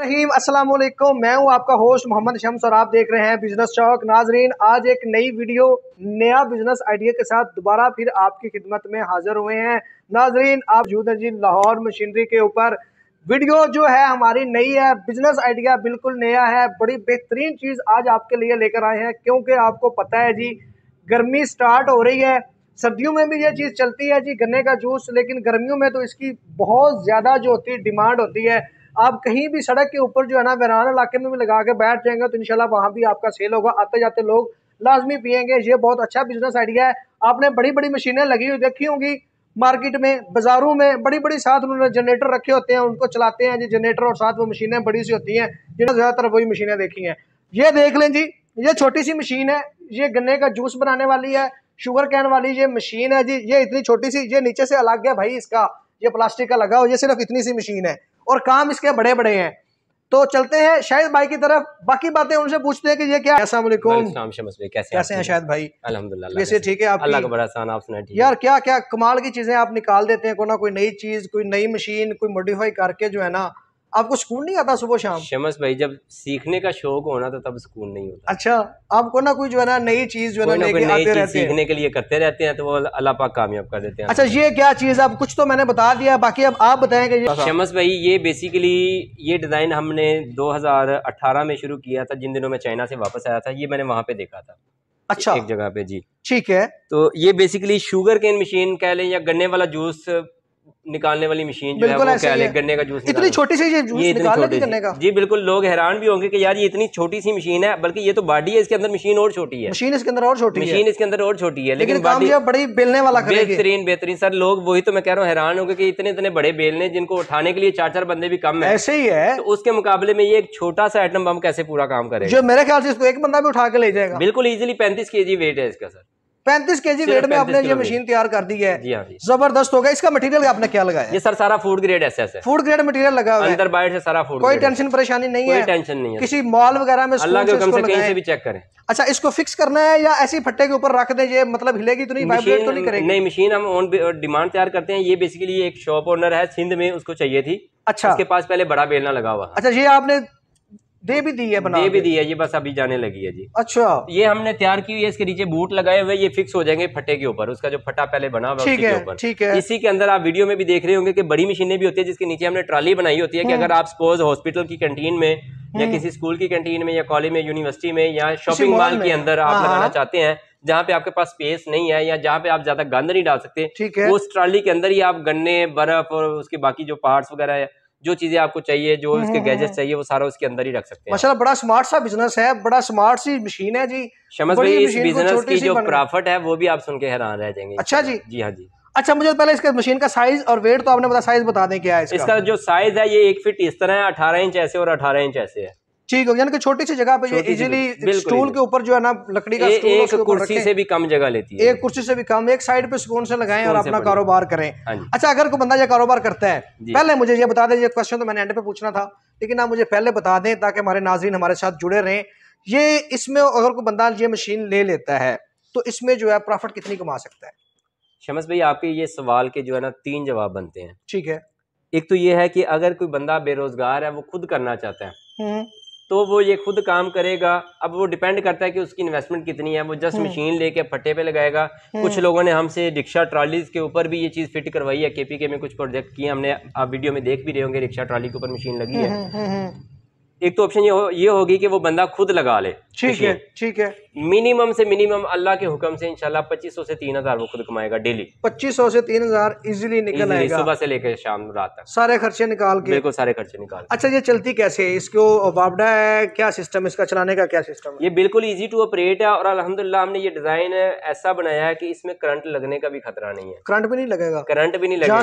रहीम अस्सलाम वालेकुम, मैं हूं आपका होस्ट मोहम्मद शम्स और आप देख रहे हैं बिजनेस चौक। नाजरीन, आज एक नई वीडियो नया बिजनेस आइडिया के साथ दोबारा फिर आपकी खिदमत में हाजिर हुए हैं। नाजरीन, आप मौजूद हैं जी लाहौर मशीनरी के ऊपर। वीडियो जो है हमारी नई है, बिजनेस आइडिया बिल्कुल नया है, बड़ी बेहतरीन चीज़ आज आपके लिए लेकर आए हैं, क्योंकि आपको पता है जी गर्मी स्टार्ट हो रही है, सर्दियों में भी ये चीज़ चलती है जी गन्ने का जूस, लेकिन गर्मियों में तो इसकी बहुत ज़्यादा जो होती है डिमांड होती है। आप कहीं भी सड़क के ऊपर जो है ना वीरान इलाके में भी लगा के बैठ जाएंगे तो इंशाल्लाह वहाँ भी आपका सेल होगा, आते जाते लोग लाजमी पियेंगे। ये बहुत अच्छा बिजनेस आइडिया है। आपने बड़ी बड़ी मशीनें लगी हुई देखी होंगी मार्केट में, बाज़ारों में, बड़ी बड़ी साथ उन्होंने जनरेटर रखे होते हैं, उनको चलाते हैं जी जनरेटर, और साथ वो मशीनें बड़ी सी होती हैं, जिन्होंने ज़्यादातर वही मशीनें देखी हैं। ये देख लें जी, ये छोटी सी मशीन है, ये गन्ने का जूस बनाने वाली है, शुगर कैन वाली ये मशीन है जी, ये इतनी छोटी सी, ये नीचे से अलग है भाई इसका, ये प्लास्टिक का लगा हो, ये सिर्फ इतनी सी मशीन है और काम इसके बड़े बड़े हैं। तो चलते हैं शाहिद भाई की तरफ, बाकी बातें उनसे पूछते हैं कि ये क्या है। अस्सलाम वालेकुम शम्स भाई, कैसे हैं शाहिद भाई? अल्हम्दुलिल्लाह वैसे ठीक है। आप अल्लाह का बड़ा एहसान, आप सुनाएं। यार क्या क्या कमाल की चीजें आप निकाल देते हैं, कोई ना कोई नई चीज, कोई नई मशीन, कोई मॉडिफाई करके जो है ना, आपको सुकून नहीं आता सुबह शाम? शम्स भाई जब सीखने का शौक होना तो तब सुकून नहीं होता। अच्छा, आपको ना कोई जो है ना नई चीज जो है ना लेके सीखने के लिए करते रहते हैं तो वो अल्लाह पाक कामयाब कर देते हैं। अच्छा, ये क्या चीज़? अब कुछ तो मैंने बता दिया, बाकी अब आप बताएंगे। शम्स भाई ये बेसिकली ये डिज़ाइन हमने 2018 में शुरू किया था, जिन दिनों में चाइना से वापस आया था, ये मैंने वहाँ पे देखा था। अच्छा, एक जगह पे जी, ठीक है। तो ये बेसिकली शुगर केन मशीन कह लें या गन्ने वाला जूस निकालने वाली मशीन जो है, वो क्या है, गन्ने का जूस, इतनी छोटी सी जूस निकाल लेती गन्ने का जी। बिल्कुल, लोग हैरान भी होंगे कि यार ये इतनी छोटी सी मशीन है, बल्कि ये तो बॉडी है, इसके अंदर मशीन और छोटी है, मशीन इसके अंदर और छोटी है, मशीन इसके अंदर और छोटी है, लेकिन काम जो बड़ी बेलने वाला करेगी। बेहतरीन बेहतरीन सर, लोग वही तो मैं कह रहा हूँ हैरान होंगे कि इतने इतने बड़े बेलने जिनको उठाने के लिए चार चार बंदे भी कम है, ऐसे ही है, उसके मुकाबले में ये एक छोटा सा एटम बम कैसे पूरा काम करेगा, जो मेरे ख्याल से इसको एक बंदा भी उठा के ले जाएगा। बिल्कुल इजिली 35 kg वेट है इसका सर, 35 kg वेट में आपने ये मशीन तैयार कर दी है। जी हाँ, जबरदस्त होगा। इसका मटेरियल आपने क्या लगाया? ये सर सारा फूड ग्रेड एसएस है, फूड ग्रेड मटेरियल लगा हुआ है, अंदर बाहर से सारा फूड, कोई टेंशन परेशानी नहीं है, कोई टेंशन नहीं है। किसी मॉल वगैरह में अल्लाह के हुक्म से कहीं से भी चेक करें। अच्छा, इसको फिक्स करना है या ऐसे फट्टे के ऊपर रख दें, ये मतलब हिलेगी तो नहीं, वाइब्रेट तो नहीं करेगी? नहीं, मशीन हम ऑन डिमांड तैयार करते हैं। ये बेसिकली एक शॉप ओनर है सिंध में, उसको चाहिए थी। अच्छा, उसके पास पहले बड़ा बेलना लगा हुआ। अच्छा, ये आपने दे भी दी है, बना दे भी दी है, ये बस अभी जाने लगी है जी। अच्छा, ये हमने तैयार की हुई है, इसके नीचे बूट लगाए हुए, ये फिक्स हो जाएंगे फट्टे के ऊपर, उसका जो फटा पहले बना हुआ उसके ऊपर। ठीक है। इसी के अंदर आप वीडियो में भी देख रहे होंगे कि बड़ी मशीनें भी होती है, जिसके नीचे हमने ट्राली बनाई होती है कि अगर आप सपोज हॉस्पिटल की कैंटीन में या किसी स्कूल की कैंटीन में या कॉलेज में, यूनिवर्सिटी में या शॉपिंग मॉल के अंदर आप लगाना चाहते हैं, जहाँ पे आपके पास स्पेस नहीं है या जहाँ पे आप ज्यादा गंद नहीं डाल सकते, उस ट्राली के अंदर ही आप गन्ने, बर्फ और उसके बाकी जो पार्ट्स वगैरह है, जो चीजें आपको चाहिए, जो उसके गैजेट्स चाहिए, वो सारा उसके अंदर ही रख सकते हैं। माशाल्लाह, बड़ा स्मार्ट सा बिजनेस है, बड़ा स्मार्ट सी मशीन है जी। शम्स भाई इस बिजनेस की जो प्रॉफिट है वो भी आप सुन के हैरान रह जाएंगे। अच्छा जी, जी हाँ जी। अच्छा, मुझे पहले इसके मशीन का साइज और वेट तो आपने बताया, साइज बता दें क्या है इसका? जो साइज है ये 1 फीट इस तरह है, 18 इंच ऐसे और 18 इंच ऐसे है। ठीक हो गया, यानी छोटी सी जगह पे जो इजीली स्टूल के ऊपर जो है ना लकड़ी का स्टूल, एक कुर्सी से भी कम जगह लेती है, एक कुर्सी से भी कम, एक साइड पे सुकून से लगाएं और अपना कारोबार करें। अच्छा, अगर कोई बंदा ये कारोबार करता है, पहले मुझे ये बता दें, ये क्वेश्चन तो मैंने एंड पे पूछना था, लेकिन आप मुझे पहले बता दें ताकि हमारे नाज़रीन हमारे साथ जुड़े रहें। ये इसमें अगर कोई बंदा ये मशीन ले लेता है तो इसमें जो है प्रॉफिट कितनी कमा सकता है? शम्स भाई आपके ये सवाल के जो है ना 3 जवाब बनते हैं। ठीक है, एक तो ये है कि अगर कोई बंदा बेरोजगार है, वो खुद करना चाहता है तो वो ये खुद काम करेगा। अब वो डिपेंड करता है कि उसकी इन्वेस्टमेंट कितनी है, वो जस्ट मशीन लेके फट्टे पे लगाएगा। कुछ लोगों ने हमसे रिक्शा ट्रॉलीज के ऊपर भी ये चीज़ फिट करवाई है, केपीके में कुछ प्रोजेक्ट किए हमने, आप वीडियो में देख भी रहे होंगे, रिक्शा ट्रॉली के ऊपर मशीन लगी है। एक तो ऑप्शन ये होगी कि वो बंदा खुद लगा ले। ठीक है, ठीक है। मिनिमम से मिनिमम अल्लाह के हुक्म से इंशाल्लाह 2500 से 3000 वो खुद कमाएगा डेली। 2500 से 3000 इजीली निकल आएगा, सुबह से लेकर शाम रात तक सारे खर्चे निकाल के। बिल्कुल, सारे खर्चे निकाल। अच्छा, ये चलती कैसे, इसको वापडा है क्या सिस्टम, इसका चलाने का क्या सिस्टम है? ये बिल्कुल इजी टू ऑपरेट है और अल्हम्दुलिल्लाह हमने ये डिजाइन ऐसा बनाया है कि इसमें करंट लगने का भी खतरा नहीं है। करंट भी नहीं लगेगा, करंट भी नहीं लगेगा,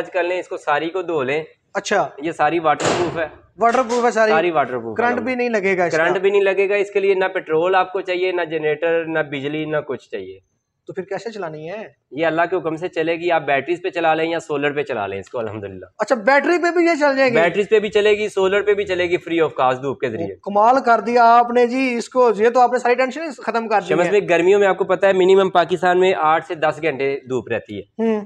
टच कर लें इसको, सारी को धो लें। अच्छा, ये सारी वाटर प्रूफ है, वाटर प्रूफ है सारी वाटर प्रूफ, करंट भी नहीं लगेगा, करंट भी नहीं लगेगा। इसके लिए ना पेट्रोल आपको चाहिए, ना जनरेटर, ना बिजली, ना कुछ चाहिए। तो फिर कैसे चलानी है? ये अल्लाह के हुक्म से चलेगी, आप बैटरीज पे चला लें या सोलर पे चला लें इसको, अल्हम्दुलिल्लाह। अच्छा, बैटरी पे भी ये चल जाएगी? बैटरीज पे भी चलेगी, सोलर पे भी चलेगी, फ्री ऑफ कास्ट, धूप के जरिए। कमाल कर दिया आपने जी इसको, ये तो आपने सारी टेंशन खत्म कर दी। गर्मियों में आपको पता है मिनिमम पाकिस्तान में 8 से 10 घंटे धूप रहती है,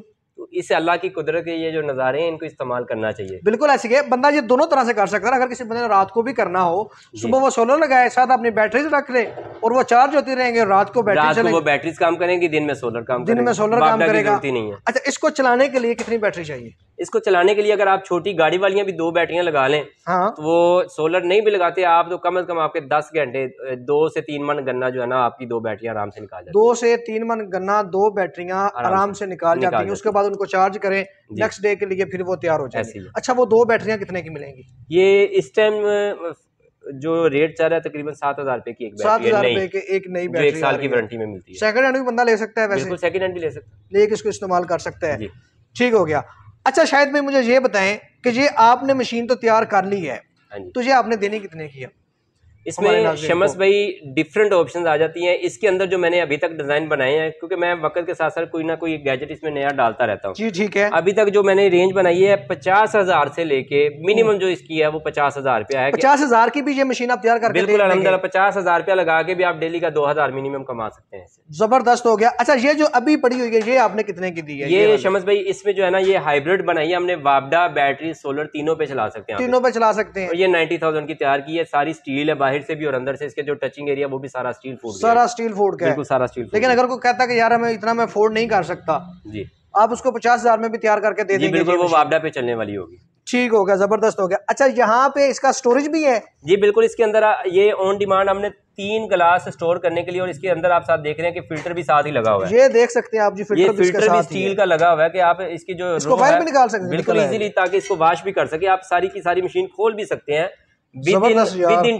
तो इससे अल्लाह की कुदरत के ये जो नज़ारे हैं इनको इस्तेमाल करना चाहिए। बिल्कुल ऐसे के बंदा ये दोनों तरह से कर सकता है, अगर किसी बंदे ने रात को भी करना हो, सुबह वो सोलर लगाए, साथ अपनी बैटरीज रख ले और वो चार्ज होती रहेंगे, रात को बैटरीज काम करेंगी, दिन में सोलर काम करेंगे, दिन में सोलर काम करेगा। अच्छा, इसको चलाने के लिए कितनी बैटरी चाहिए? इसको चलाने के लिए अगर आप छोटी गाड़ी वालियाँ भी दो बैटरियाँ लगा लें, तो वो सोलर नहीं भी लगाते आप तो कम अज कम आपके 10 घंटे 2 से 3 मन गन्ना जो है ना आपकी दो बैटरियाँ आराम से निकाल जाती है। 2 से 3 मन गन्ना 2 बैटरियाँ आराम से निकाल जाती है। उसके बाद उनको चार्ज करें नेक्स्ट डे के लिए, फिर वो तैयार हो जाएगी। अच्छा, वो 2 बैटरियाँ कितने की मिलेंगी? ये इस टाइम जो रेट चल रहा है तकरीबन 7,000 रुपए की एक बैटरी, 7,000 रुपए की एक नई बैटरी, 1 साल की वारंटी में मिलती है। सेकंड हैंड भी बंदा ले सकता है, वैसे सेकंड हैंड भी ले सकता है, लेके इसको इस्तेमाल कर सकता है। ठीक हो गया। अच्छा शाहिद भाई, मुझे ये बताएं कि ये आपने मशीन तो तैयार कर ली है, तो ये आपने देने कितने की है? इसमें शम्स भाई डिफरेंट ऑप्शंस आ जाती हैं। इसके अंदर जो मैंने अभी तक डिज़ाइन बनाए हैं, क्योंकि मैं वक्त के साथ साथ कोई ना कोई गैजेट इसमें नया डालता रहता हूँ। जी ठीक है। अभी तक जो मैंने रेंज बनाई है 50,000 से लेके मिनिमम जो इसकी है वो 50,000 रुपया है। 50,000 की भी ये मशीन आप तैयार करके? बिल्कुल अलहमदुलिल्लाह। 50,000 रुपया लगा के भी आप डेली का 2,000 मिनिमम कमा सकते हैं। जबरदस्त हो गया। अच्छा, ये जो अभी पड़ी हुई है ये आपने कितने की दी है? ये शम्स भाई इसमें जो है ना ये हाइब्रिड बनाई है हमने, वापडा बैटरी सोलर तीनों पे चला सकते हैं, तीनों पे चला सकते हैं। ये 90,000 की तैयार की है, सारी स्टील है बाहर से भी और अंदर से, इसके जो टचिंग एरिया वो भी सारा स्टील फोर्ड, सारा स्टील फोर्ड का है, बिल्कुल सारा स्टील। लेकिन अगर कोई कहता कि यार मैं इतना मैं फोर्ड नहीं कर सकता, जी आप उसको 50,000 में भी तैयार करके दे देंगे, बिल्कुल वो वापडा पे चलने वाली होगी। ठीक हो गया, जबरदस्त हो गया। अच्छा, यहाँ पे इसका स्टोरेज भी है? जी बिल्कुल, इसके अंदर ये ऑन डिमांड हमने 3 ग्लास स्टोर करने के लिए, और इसके अंदर आप साथ देख रहे हैं कि फिल्टर भी साथ ही लगा हुआ है, ये देख सकते हैं आप जी। फिल्टर भी स्टील का लगा हुआ है कि आप इसकी जो निकाल सकते हैं बिल्कुल इजीली, ताकि इसको वॉश भी कर सके। आप सारी की सारी मशीन खोल भी सकते हैं, विदिन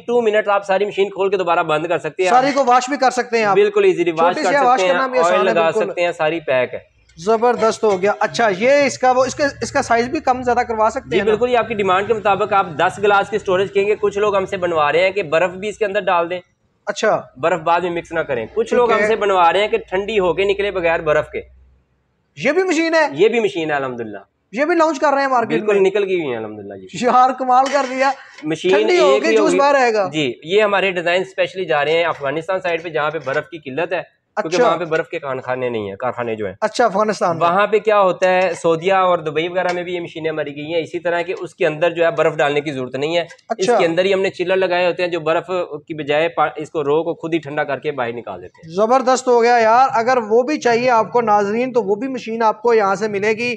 2 मिनट आप सारी मशीन खोल के दोबारा बंद कर सकते हैं, सारी को वॉश भी कर सकते हैं आप, बिल्कुल इजीली वॉश कर सकते हैं, ऑयल लगा सकते हैं, सारी पैक है। जबरदस्त हो गया। अच्छा, ये इसका वो इसका साइज भी कम ज्यादा करवा सकते हैं? बिल्कुल, ये आपकी डिमांड के मुताबिक आप 10 ग्लास की स्टोरेज कहेंगे। कुछ लोग हमसे बनवा रहे हैं कि बर्फ भी इसके अंदर डाल दें। अच्छा, बर्फ बाद में मिक्स ना करें। कुछ लोग हमसे बनवा रहे हैं कि ठंडी होके निकले बगैर बर्फ के। ये भी मशीन है? ये भी मशीन है अलहमदुलिल्लाह, ये भी लॉन्च कर रहे हैं मार्केट, बिल्कुल निकल गई है अलहमदुलिल्लाह। यार कमाल कर दिया, मशीन होके जूस बाहर आएगा। जी, ये हमारे डिजाइन स्पेशली जा रहे हैं अफगानिस्तान साइड पे, जहाँ पे बर्फ की किल्लत है। अच्छा, क्योंकि वहाँ पे बर्फ के कारखाने नहीं है, कारखाने जो है। अच्छा, अफगानिस्तान वहाँ पे क्या होता है, सऊदिया और दुबई वगैरह में भी ये मशीनें हमारी गई हैं इसी तरह की। उसके अंदर जो है बर्फ डालने की जरूरत नहीं है। अच्छा, इसके अंदर ही हमने चिलर लगाए होते हैं जो बर्फ की बजाय इसको रो को खुद ही ठंडा करके बाहर निकाल देते हैं। जबरदस्त हो गया यार। अगर वो भी चाहिए आपको नाजरीन, तो वो भी मशीन आपको यहाँ से मिलेगी,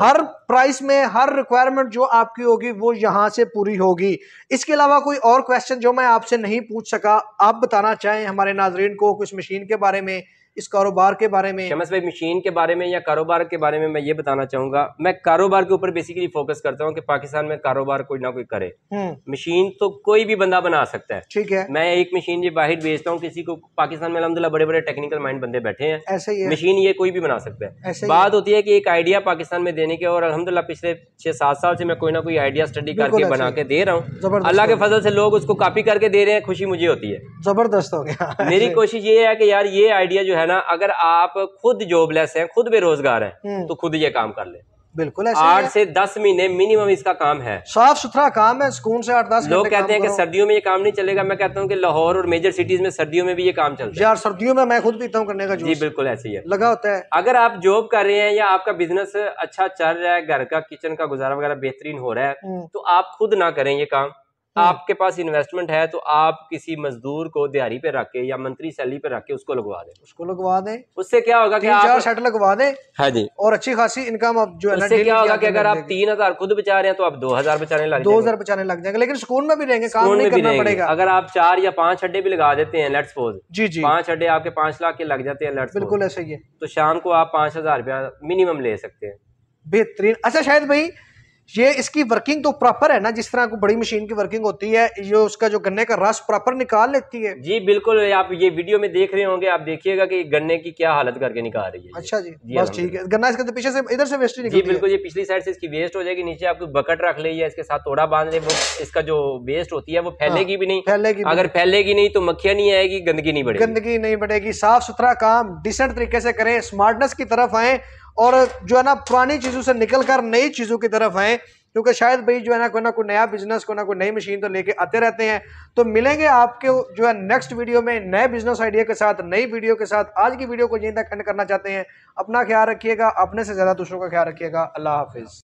हर प्राइस में, हर रिक्वायरमेंट जो आपकी होगी वो यहाँ से पूरी होगी। इसके अलावा कोई और क्वेश्चन जो मैं आपसे नहीं पूछ सका, आप बताना चाहें हमारे नाजरीन को कुछ मशीन के बारे में, इस कारोबार के बारे में? शम्स भाई, मशीन के बारे में या कारोबार के बारे में मैं ये बताना चाहूंगा, मैं कारोबार के ऊपर बेसिकली फोकस करता हूँ कि पाकिस्तान में कारोबार कोई ना कोई करे। मशीन तो कोई भी बंदा बना सकता है। ठीक है, मैं एक मशीन ये बाहर बेचता हूँ किसी को, पाकिस्तान में अलहमदुलिल्लाह बड़े बड़े टेक्निकल माइंड बंदे बैठे हैं, ऐसे ही है। मशीन ये कोई भी बना सकता है। बात होती है कि एक आइडिया पाकिस्तान में देने के, और अलहमदुलिल्लाह पिछले 6-7 साल से मैं कोई ना कोई आइडिया स्टडी करके बना के दे रहा हूँ। अल्लाह के फजल से लोग उसको कॉपी करके दे रहे हैं, खुशी मुझे होती है। जबरदस्त हो गया। मेरी कोशिश ये है कि यार ये आइडिया जो है ना, अगर आप खुद जॉबलेस हैं, खुद बेरोजगार हैं, तो खुद ये काम कर ले। बिल्कुल, 8 से 10 महीने मिनिमम इसका काम है, साफ सुथरा काम है, सुकून से 8-10 घंटे। लोग कहते हैं कि सर्दियों में ये काम नहीं चलेगा, मैं कहता हूँ कि लाहौर और मेजर सिटीज में सर्दियों में भी ये काम चलता है। यार सर्दियों में मैं खुद पीता हूँ करने का जूस। जी बिल्कुल, ऐसे ही है, लगा होता है। अगर आप जॉब कर रहे हैं या आपका बिजनेस अच्छा चल रहा है, घर का किचन का गुजारा वगैरह बेहतरीन हो रहा है, तो आप खुद ना करें ये काम, आपके पास इन्वेस्टमेंट है तो आप किसी मजदूर को दिहाड़ी पे रख के या मंथली सैलरी पे रख के उसको लगवा दें, उससे क्या होगा कि आप 4 सेट लगवा दें। हाँ जी, और अच्छी खासी इनकम आप जो है, क्या होगा कि अगर आप 3,000 खुद बचा रहे हैं तो आप 2,000 बचाने लग जाएंगे, 2,000 बचाने लग जाएंगे, लेकिन सुकून में भी रहेंगे, काम नहीं करना पड़ेगा। अगर आप 4 या 5 अड्डे भी लगा देते हैं, लेट्स सपोज, जी 5 अड्डे आपके 5 लाख के लग जाते हैं, लेट्स सपोज, बिल्कुल ऐसे ही है, तो शाम को आप 5,000 रुपया मिनिमम ले सकते हैं। बेहतरीन। अच्छा शाहिद भाई, ये इसकी वर्किंग तो प्रॉपर है ना, जिस तरह को बड़ी मशीन की वर्किंग होती है, ये उसका जो गन्ने का रस प्रॉपर निकाल लेती है? जी बिल्कुल, आप ये वीडियो में देख रहे होंगे, आप देखिएगा कि गन्ने की क्या हालत करके निकाल रही है। अच्छा जी, बस ठीक है। गन्ना इसके पीछे से, इधर से वेस्ट निकलती है। जी बिल्कुल, ये पिछली साइड से इसकी वेस्ट हो जाएगी, नीचे आपको बकेट रख ले या इसके साथ तोड़ा बांध ले, वो इसका जो वेस्ट होती है वो फैलेगी भी नहीं, फैलेगी, अगर फैलेगी नहीं तो मक्खियां नहीं आएगी, गंदगी नहीं बढ़ेगी, साफ सुथरा काम डिसेंट तरीके से करें, स्मार्टनेस की तरफ आए और जो है ना पुरानी चीज़ों से निकल कर नई चीज़ों की तरफ आएँ, क्योंकि शायद भाई जो है ना कोई नया बिजनेस, कोई ना कोई नई मशीन तो लेके आते रहते हैं। तो मिलेंगे आपके जो है नेक्स्ट वीडियो में नए बिजनेस आइडिया के साथ, नई वीडियो के साथ। आज की वीडियो को यहीं तक एंड करना चाहते हैं। अपना ख्याल रखिएगा, अपने से ज़्यादा दूसरों का ख्याल रखिएगा। अल्लाह हाफिज़।